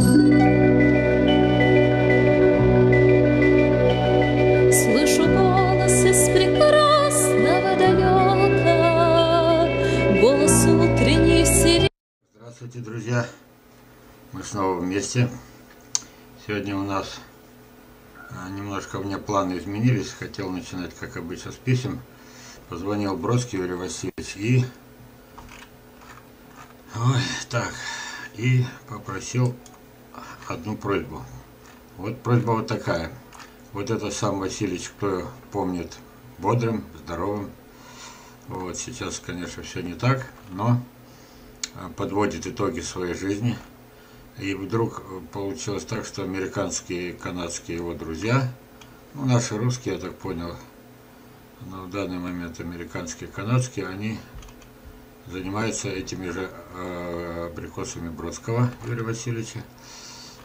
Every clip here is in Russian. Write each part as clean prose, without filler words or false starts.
Здравствуйте, друзья! Мы снова вместе. Сегодня у нас немножко у меня планы изменились. Хотел начинать, как обычно, с писем. Позвонил Бродский Юрий Васильевич и... Ой, так. И попросил одну просьбу. Вот просьба вот такая. Вот это сам Васильевич, кто помнит, бодрым, здоровым. Вот сейчас, конечно, все не так, но... подводит итоги своей жизни. И вдруг получилось так, что американские и канадские его друзья, ну, наши русские, я так понял, но в данный момент американские и канадские, они занимаются этими же абрикосами Бродского Юрия Васильевича.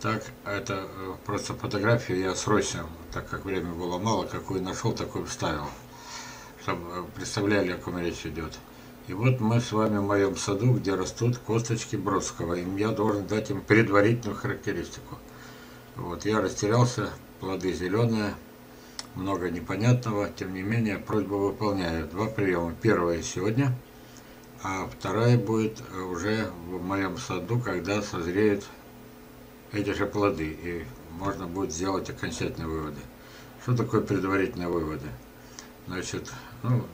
Так, это просто фотографию я срочно, так как времени было мало, какую нашел, такую вставил, чтобы представляли, о ком речь идет. И вот мы с вами в моем саду, где растут косточки Бродского, и я должен дать им предварительную характеристику. Вот, я растерялся, плоды зеленые, много непонятного, тем не менее, просьбу выполняю. Два приема, первая сегодня, а вторая будет уже в моем саду, когда созреют эти же плоды, и можно будет сделать окончательные выводы. Что такое предварительные выводы? Значит, ну,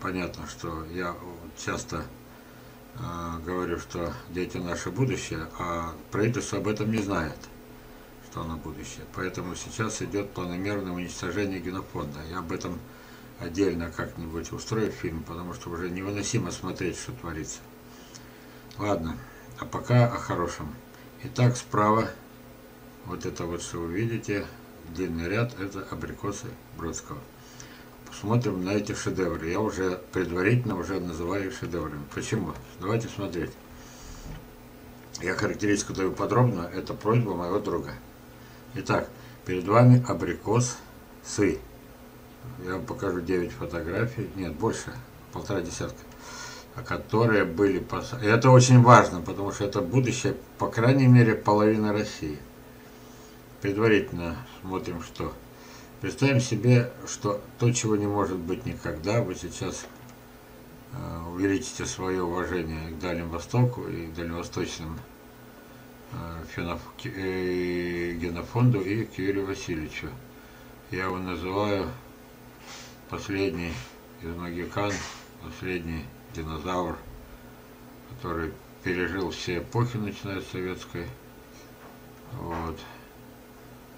понятно, что я часто говорю, что дети наше будущее, а правительство об этом не знает, что оно будущее. Поэтому сейчас идет планомерное уничтожение генофонда. Я об этом отдельно как-нибудь устрою фильм, потому что уже невыносимо смотреть, что творится. Ладно, а пока о хорошем. Итак, справа, вот это вот, что вы видите, длинный ряд, это абрикосы Бродского. Смотрим на эти шедевры. Я уже предварительно называю их шедеврами. Почему? Давайте смотреть. Я характеристику даю подробно. Это просьба моего друга. Итак, перед вами абрикосы. Я вам покажу 9 фотографий. Нет, больше. 1,5 десятка. Которые были... И это очень важно, потому что это будущее, по крайней мере, половины России. Предварительно смотрим, что... Представим себе, что то, чего не может быть никогда, вы сейчас увеличите свое уважение к Дальнему Востоку и к дальневосточному генофонду и к Юрию Васильевичу. Я его называю последний из могикан, последний динозавр, который пережил все эпохи, начиная с советской. Вот.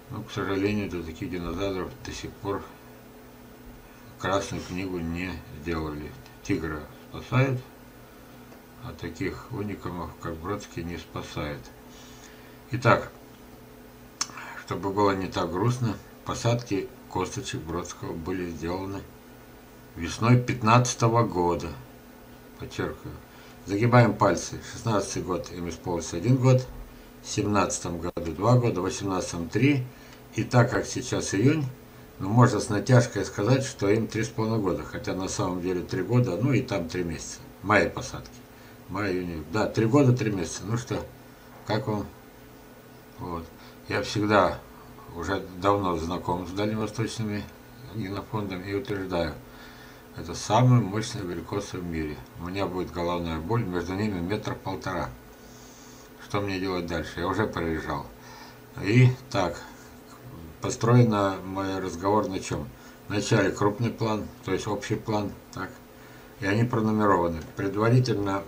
Но, к сожалению, до таких динозавров до сих пор красную книгу не сделали. Тигра спасает, а таких уникамов, как Бродский, не спасает. Итак, чтобы было не так грустно, посадки косточек Бродского были сделаны весной 2015 года. Подчеркиваю. Загибаем пальцы. 2016 год, им исполнился 1 год. В 2017 году 2 года, в 2018 3, и так как сейчас июнь, ну, можно с натяжкой сказать, что им 3,5 года, хотя на самом деле 3 года, ну и там 3 месяца, мая посадки, май, июнь, да, 3 года 3 месяца, ну что, как вам? Вот, я всегда уже давно знаком с дальневосточными генофондами и утверждаю, это самые мощные абрикосы в мире, у меня будет головная боль, между ними 1,5 метра. Что мне делать дальше? Я уже проезжал. И так, построено мой разговор на чем? Вначале крупный план, то есть общий план, так, и они пронумерованы. Предварительно,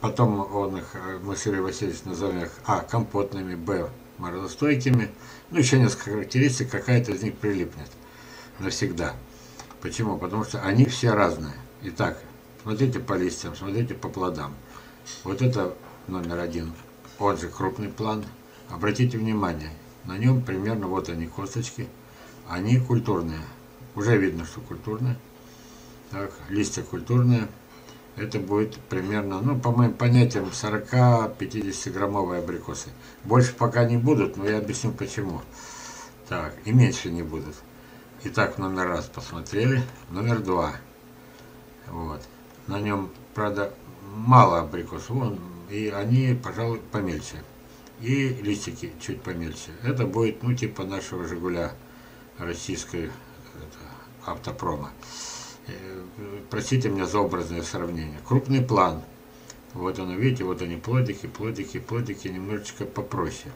потом он их, мы с Юрием Васильевичем назовем их, а, компотными, б, морозостойкими, ну, еще несколько характеристик, какая-то из них прилипнет навсегда. Почему? Потому что они все разные. Итак, смотрите по листьям, смотрите по плодам. Вот это номер 1. Он же крупный план. Обратите внимание, на нем примерно вот они косточки. Они культурные. Уже видно, что культурные. Так, листья культурные. Это будет примерно, ну, по моим понятиям, 40-50 граммовые абрикосы. Больше пока не будут, но я объясню почему. Так, и меньше не будут. Итак, номер 1 посмотрели. Номер 2. Вот. На нем, правда, мало абрикосов. Вон, и они, пожалуй, помельче. и листики чуть помельче. Это будет, ну, типа нашего «Жигуля» российской автопрома. Простите меня за образное сравнение. Крупный план. Вот оно, видите, вот они плодики, плодики, плодики, немножечко попроще.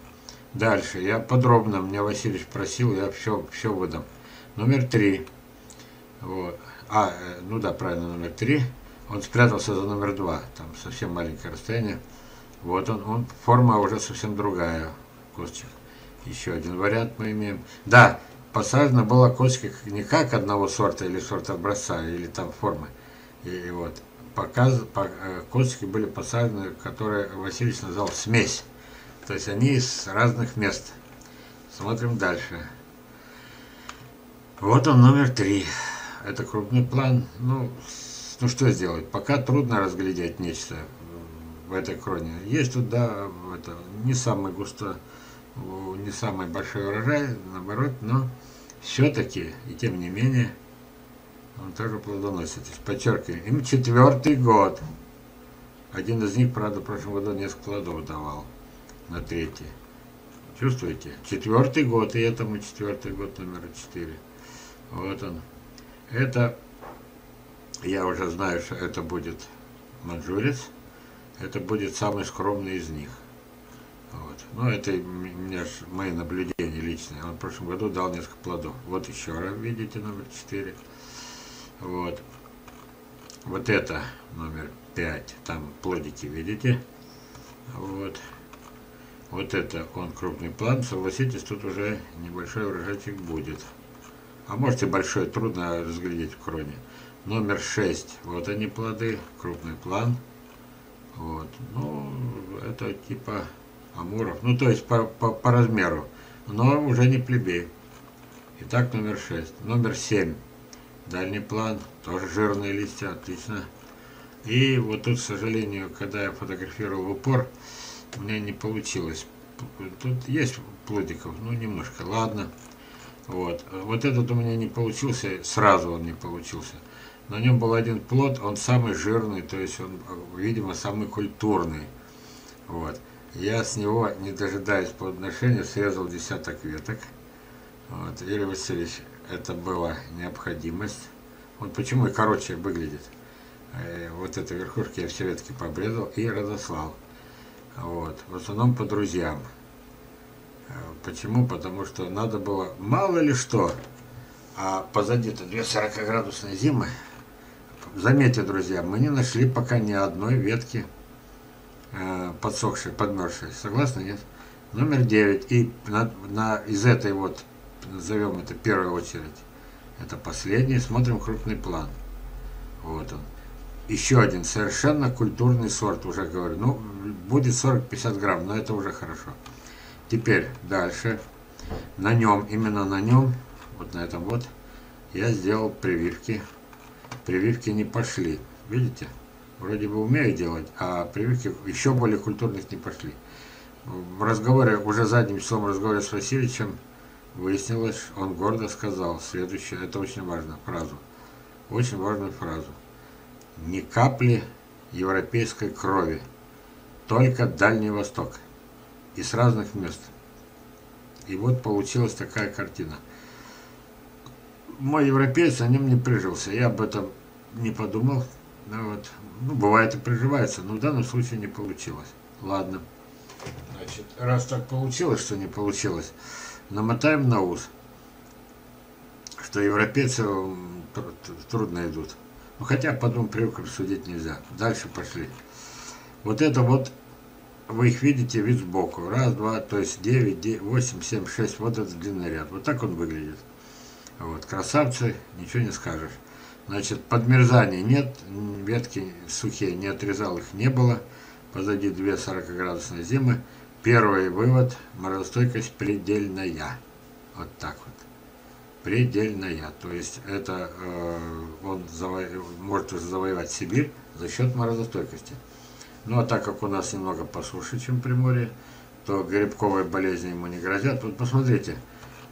Дальше, я подробно, меня Васильевич просил, я все выдам. Номер 3. Вот. Ну да, правильно, номер 3. Он спрятался за номер 2, там совсем маленькое расстояние. Вот он форма уже совсем другая, костик. Еще один вариант мы имеем. Да, посажена была костик не как одного сорта или сорта образца, или там формы. И вот, костики были посажены, которые Васильевич назвал смесь. То есть они из разных мест. Смотрим дальше. Вот он, номер 3. Это крупный план. Ну что сделать? Пока трудно разглядеть нечто в этой кроне. Есть тут, да, это, не самый густой, не самый большой урожай, наоборот, но все-таки, и тем не менее, он тоже плодоносит. Подчеркиваю, им 4-й год. Один из них, правда, в прошлом году несколько плодов давал. На 3-й. Чувствуете? 4-й год, и этому 4-й год номер 4. Вот он. Это, я уже знаю, что это будет маньчжурец. Это будет самый скромный из них. Вот. Но это мои наблюдения личные. Он в прошлом году дал несколько плодов. Вот еще раз, видите, номер 4. Вот. Вот это номер 5. Там плодики, видите? Вот. Вот это он крупный план, согласитесь, тут уже небольшой урожайчик будет. А может и большой, трудно разглядеть в кроне. Номер 6, вот они плоды, крупный план. Вот, ну, это типа амуров, ну то есть по размеру, но уже не плебей. Итак, номер 6. Номер 7, дальний план, тоже жирные листья, отлично. И вот тут, к сожалению, когда я фотографировал в упор, у меня не получилось. Тут есть плодиков, ну немножко, ладно. Вот. Вот этот у меня не получился, сразу он не получился. На нем был один плод, он самый жирный, то есть он, видимо, самый культурный. Вот. Я с него, не дожидаясь плодоношения, срезал 10 веток. Вот. Юрий Васильевич, это была необходимость. Он почему и короче выглядит. Вот этой верхушки я все ветки пообрезал и разослал. Вот, в основном по друзьям. Почему? Потому что надо было мало ли что. А позади-то две 40-градусные зимы. Заметьте, друзья, мы не нашли пока ни одной ветки подсохшей, подмерзшей. Согласны, нет? Номер 9. И из этой вот, назовем это первую очередь, это последний, смотрим крупный план. Вот он. Еще один совершенно культурный сорт, уже говорю. Ну, будет 40-50 грамм, но это уже хорошо. Теперь дальше. На нем, именно на нем, вот на этом вот, я сделал прививки. Прививки не пошли. Видите? Вроде бы умею делать, а прививки еще более культурных не пошли. В разговоре, уже задним числом разговора с Васильевичем, выяснилось, он гордо сказал следующее, это очень важная фраза. Очень важную фразу. Ни капли европейской крови, только Дальний Восток и с разных мест. И вот получилась такая картина. Мой европеец на нем не прижился, я об этом не подумал. Вот. Ну, бывает и приживается, но в данном случае не получилось. Ладно, значит, раз так получилось, что не получилось, намотаем на ус, что европейцы трудно идут. Ну, хотя потом привыком судить нельзя. Дальше пошли. Вот это вот, вы их видите, вид сбоку. Раз, два, то есть 9, 8, 7, 6. Вот этот длинный ряд. Вот так он выглядит. Вот, красавцы, ничего не скажешь. Значит, подмерзания нет, ветки сухие не отрезал, их не было. Позади две 40-градусные зимы. Первый вывод, морозостойкость предельная. Вот так вот. Предельная, то есть это он может уже завоевать Сибирь за счет морозостойкости. Ну а так как у нас немного посуше, чем Приморье, то грибковые болезни ему не грозят. Вот посмотрите,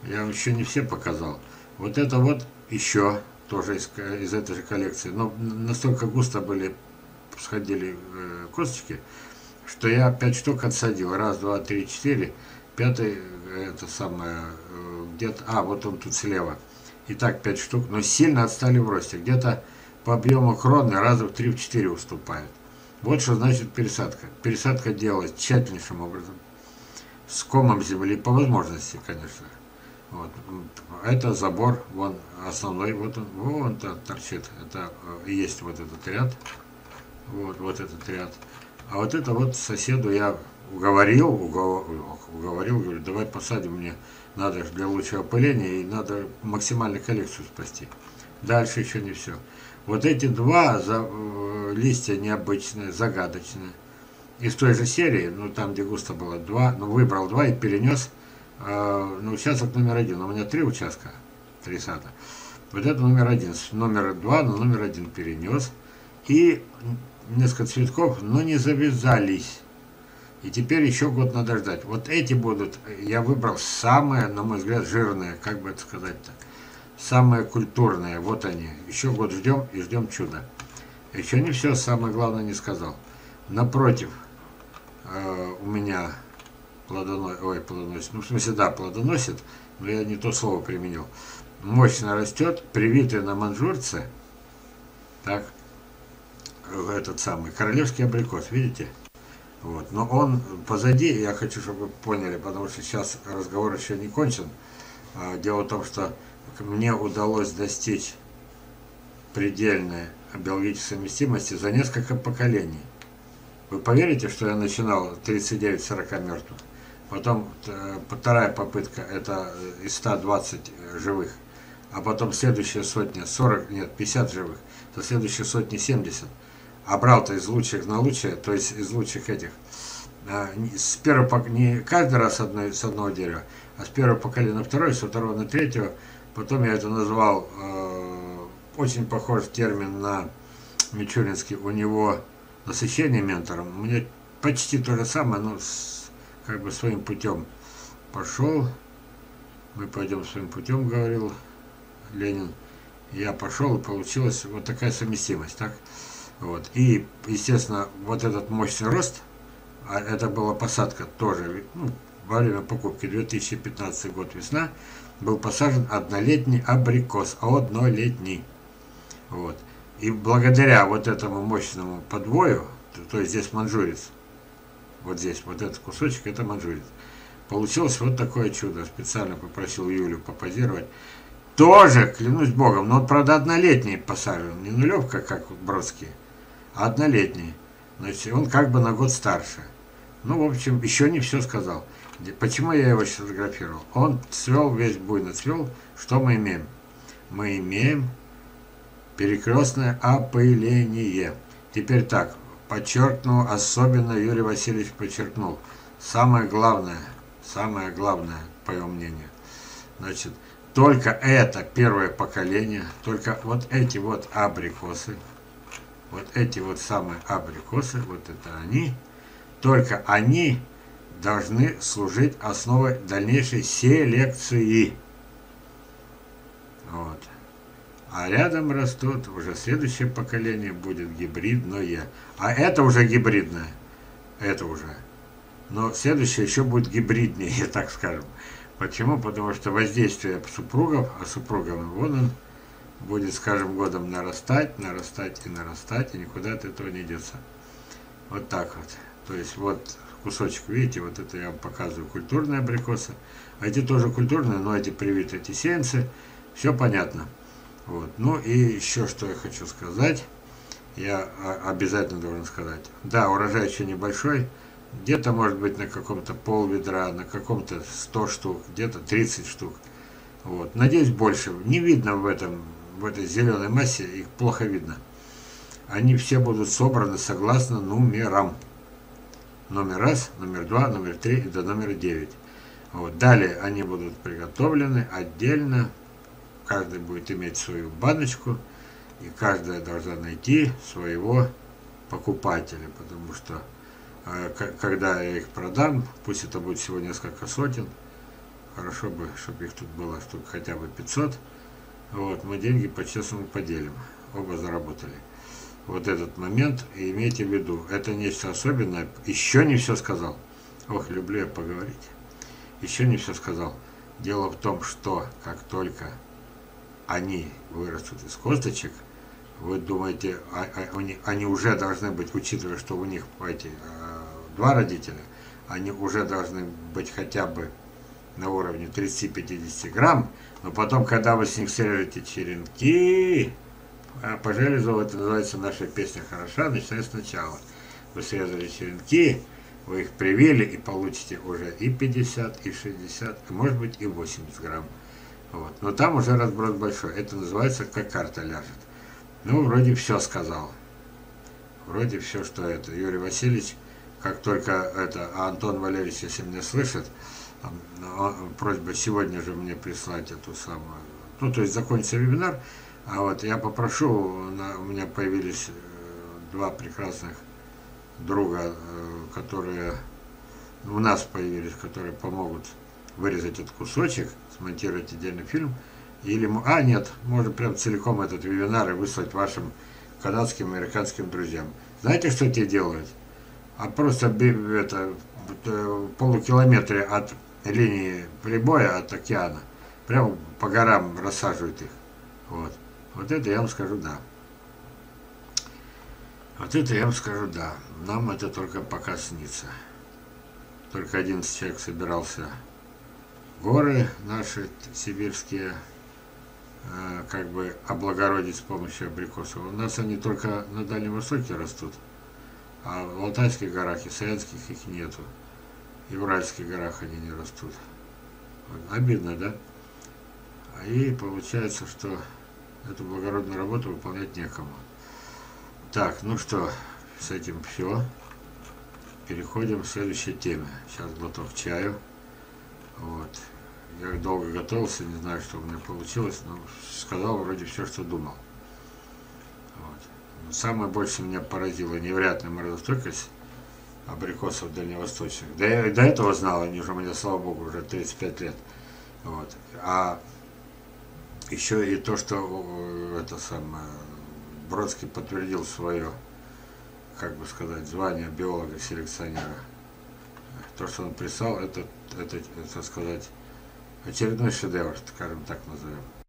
я вам еще не все показал. Вот это вот еще тоже из этой же коллекции, но настолько густо были, сходили косточки, что я 5 штук отсадил. Раз, два, три, четыре. Пятый, это самое, где-то... А, вот он тут слева. Итак, 5 штук. Но сильно отстали в росте. Где-то по объему кроны раза в 3-4 уступает. Вот что значит пересадка. Пересадка делалась тщательнейшим образом. С комом земли, по возможности, конечно. Вот. Это забор, вон основной, вот он, вон там торчит. Это и есть вот этот ряд. Вот этот ряд. А вот это вот соседу я уговорил, говорю, давай посадим, мне надо для лучшего опыления и надо максимально коллекцию спасти. Дальше еще не все. Вот эти два листья необычные, загадочные. Из той же серии, ну там где густо было два, ну выбрал два и перенес на участок номер один. У меня 3 участка, 3 сада. Вот это номер один, номер 2 на номер 1 перенес. И несколько цветков, но не завязались. И теперь еще год надо ждать. Вот эти будут, я выбрал самые, на мой взгляд, жирные, как бы это сказать-то, самые культурные. Вот они. Еще год ждем и ждем чуда. Еще не все, самое главное не сказал. Напротив у меня плодоносит, ну в смысле да, плодоносит, но я не то слово применил. Мощно растет, привитый на манжурце, так, этот самый королевский абрикос, видите? Вот, но он позади, я хочу, чтобы вы поняли, потому что сейчас разговор еще не кончен. Дело в том, что мне удалось достичь предельной биологической совместимости за несколько поколений. Вы поверите, что я начинал 39-40 мертвых, потом вторая попытка, это из 120 живых, а потом следующая сотня 40, нет, 50 живых, то следующая сотня 70. А брал-то из лучших на лучшее, то есть из лучших этих. С первого, не каждый раз с одного дерева, а с первого поколения на второе, со второго на третье. Потом я это назвал, очень похож термин на мичуринский, у него... Насыщение ментором. У меня почти то же самое, но как бы своим путем пошел. Мы пойдем своим путем, говорил Ленин. Я пошел, и получилась вот такая совместимость. Так? Вот. И, естественно, вот этот мощный рост, а это была посадка тоже, ну, во время покупки, 2015 год весна, был посажен однолетний абрикос. Однолетний. Вот. И благодаря вот этому мощному подвою, то есть здесь манжурец, вот здесь, вот этот кусочек, это манжурец, получилось вот такое чудо. Специально попросил Юлю попозировать. Тоже, клянусь богом, но он, правда, однолетний посажен, не нулевка, как Бродский, а однолетний. Значит, он как бы на год старше. Ну, в общем, еще не все сказал. Почему я его сейчас фотографировал? Он цвел, весь буйно цвел. Что мы имеем? Мы имеем... перекрестное опыление. Теперь так, подчеркну, особенно Юрий Васильевич подчеркнул. Самое главное, по его мнению. Значит, только это первое поколение, только вот эти вот абрикосы, вот эти вот самые абрикосы, вот это они, только они должны служить основой дальнейшей селекции. Вот. А рядом растут, уже следующее поколение будет гибридное. А это уже гибридное. Это уже. Но следующее еще будет гибриднее, так скажем. Почему? Потому что воздействие супругов, а супругам вон он, будет с каждым годом нарастать, нарастать и нарастать, и никуда от этого не деться. Вот так вот. То есть вот кусочек, видите, вот это я вам показываю, культурные абрикосы. А эти тоже культурные, но эти привиты, эти сеянцы. Все понятно. Вот. Ну и еще что я хочу сказать, я обязательно должен сказать. Да, урожай еще небольшой, где-то может быть на каком-то полведра, на каком-то 100 штук, где-то 30 штук. Вот. Надеюсь, больше. Не видно в этой зеленой массе, их плохо видно. Они все будут собраны согласно номерам. Номер 1, номер 2, номер 3 и до номера 9. Вот. Далее они будут приготовлены отдельно. Каждый будет иметь свою баночку, и каждая должна найти своего покупателя, потому что когда я их продам, пусть это будет всего несколько сотен, хорошо бы, чтобы их тут было штук хотя бы 500, вот, мы деньги по-честному поделим, оба заработали. вот этот момент и имейте в виду. Это нечто особенное. Еще не все сказал. Ох, люблю я поговорить. Еще не все сказал. Дело в том, что как только они вырастут из косточек, вы думаете, они уже должны быть, учитывая, что у них эти два родителя, они уже должны быть хотя бы на уровне 30-50 грамм, но потом, когда вы с них срежете черенки, по железу, это называется «Наша песня хороша», начиная сначала. Вы срезали черенки, вы их привели и получите уже и 50, и 60, и, может быть, и 80 грамм. Вот. Но там уже разброс большой. Это называется «Как карта ляжет». Ну, вроде все сказал. Вроде все, что это. Юрий Васильевич, как только это... А Антон Валерьевич, если меня слышит, просьба сегодня же мне прислать эту самую... Ну, то есть закончится вебинар, а вот я попрошу, у меня появились два прекрасных друга, которые у нас появились, которые помогут вырезать этот кусочек, смонтировать отдельный фильм, или, а нет, можно прям целиком этот вебинар и выслать вашим канадским и американским друзьям. Знаете, что те делают? А просто это, в полукилометре от линии прибоя, от океана, прямо по горам рассаживают их. Вот. Вот это я вам скажу, да. Вот это я вам скажу, да. Нам это только пока снится. Только 11 человек собирался. Горы наши сибирские как бы облагородить с помощью абрикосов. У нас они только на Дальнем Востоке растут. А в Алтайских горах и Саянских их нету. И в Уральских горах они не растут. Вот. Обидно, да? И получается, что эту благородную работу выполнять некому. Так, ну что, с этим все. Переходим к следующей теме. Сейчас глоток чаю. Вот. Я долго готовился, не знаю, что у меня получилось, но сказал вроде все, что думал. Вот. Самое больше меня поразило невероятная морозостойкость абрикосов дальневосточных. Да я до этого знал, они же у меня, слава богу, уже 35 лет. Вот. А еще и то, что это самое, Бродский подтвердил свое, как бы сказать, звание биолога-селекционера. То, что он прислал, это сказать, очередной шедевр, скажем так назовем.